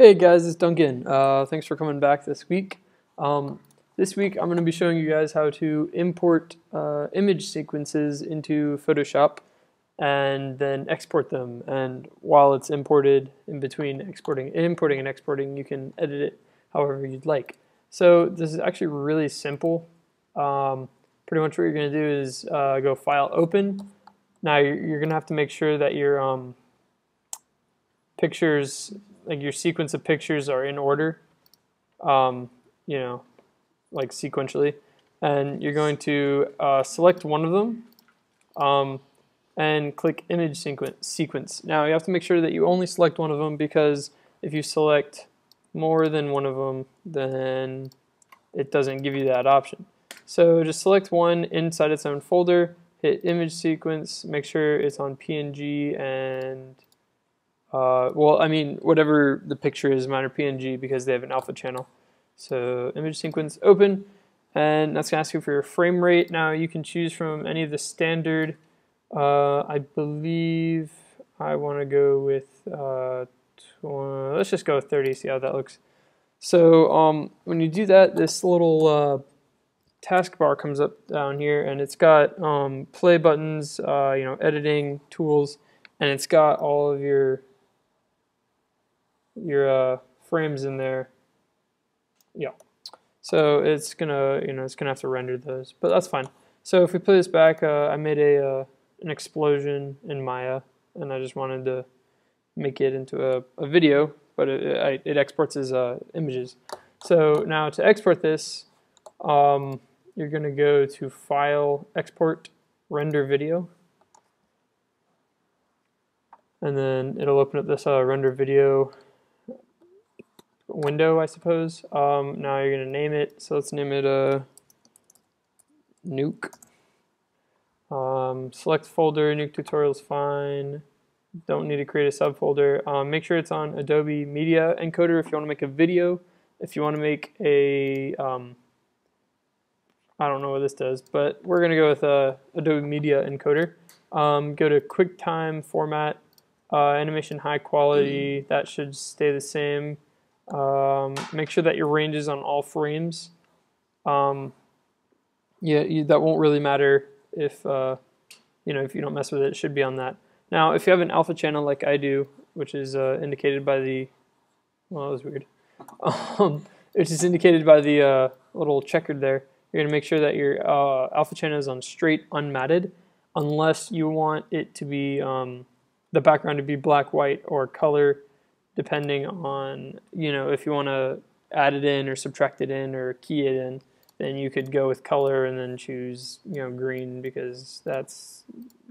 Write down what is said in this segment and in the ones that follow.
Hey guys, it's Duncan. Thanks for coming back this week. This week I'm going to be showing you guys how to import image sequences into Photoshop and then export them. And while it's imported, in between importing and exporting, you can edit it however you'd like. So this is actually really simple. Pretty much what you're going to do is go File, Open. Now you're going to have to make sure that your pictures, like your sequence of pictures, are in order, you know, like sequentially. And you're going to select one of them and click Image Sequence. Now you have to make sure that you only select one of them, because if you select more than one of them, then it doesn't give you that option. So just select one inside its own folder, hit Image Sequence, make sure it's on PNG and whatever the picture is, mine are PNG because they have an alpha channel. So Image Sequence, open, and that's going to ask you for your frame rate. Now you can choose from any of the standard. I believe I want to go with, let's just go with 30, see how that looks. So when you do that, this little taskbar comes up down here, and it's got play buttons, you know, editing tools, and it's got all of your frames in there. Yeah. So it's gonna, you know, it's gonna have to render those, but that's fine. So if we play this back, I made an explosion in Maya, and I just wanted to make it into a video, but it exports as images. So now to export this, you're gonna go to File, Export, Render Video, and then it'll open up this render video window, I suppose. Now you're going to name it, so let's name it Nuke. Select folder, Nuke tutorials, fine. Don't need to create a subfolder. Make sure it's on Adobe Media Encoder if you want to make a video. If you want to make a, I don't know what this does, but we're going to go with Adobe Media Encoder. Go to QuickTime, Format, animation high quality, that should stay the same. Make sure that your range is on all frames. That won't really matter if you know, if you don't mess with it. It should be on that. Now, if you have an alpha channel like I do, which is indicated by the, well, that was weird. Which is indicated by the little checkered there. You're gonna make sure that your alpha channel is on straight, unmatted, unless you want it to be the background to be black, white, or color, depending on, you know, if you want to add it in or subtract it in or key it in, then you could go with color and then choose, you know, green, because that's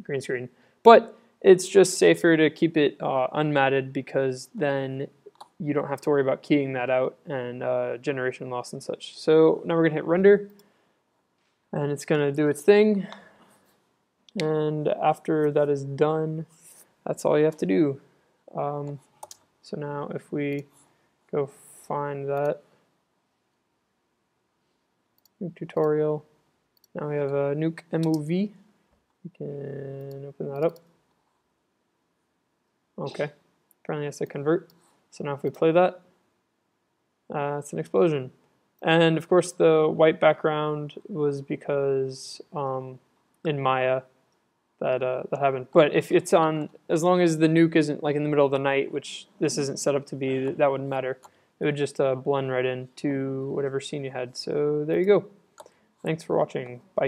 green screen. But it's just safer to keep it unmatted, because then you don't have to worry about keying that out and generation loss and such. So now we're going to hit render, and it's going to do its thing. And after that is done, that's all you have to do. So now if we go find that Nuke tutorial, now we have a Nuke MOV. We can open that up. Okay, apparently it has to convert. So now if we play that, it's an explosion. And of course the white background was because in Maya, that happened. But if it's on, as long as the nuke isn't like in the middle of the night, which this isn't set up to be, that wouldn't matter. It would just blend right into whatever scene you had. So there you go. Thanks for watching. Bye.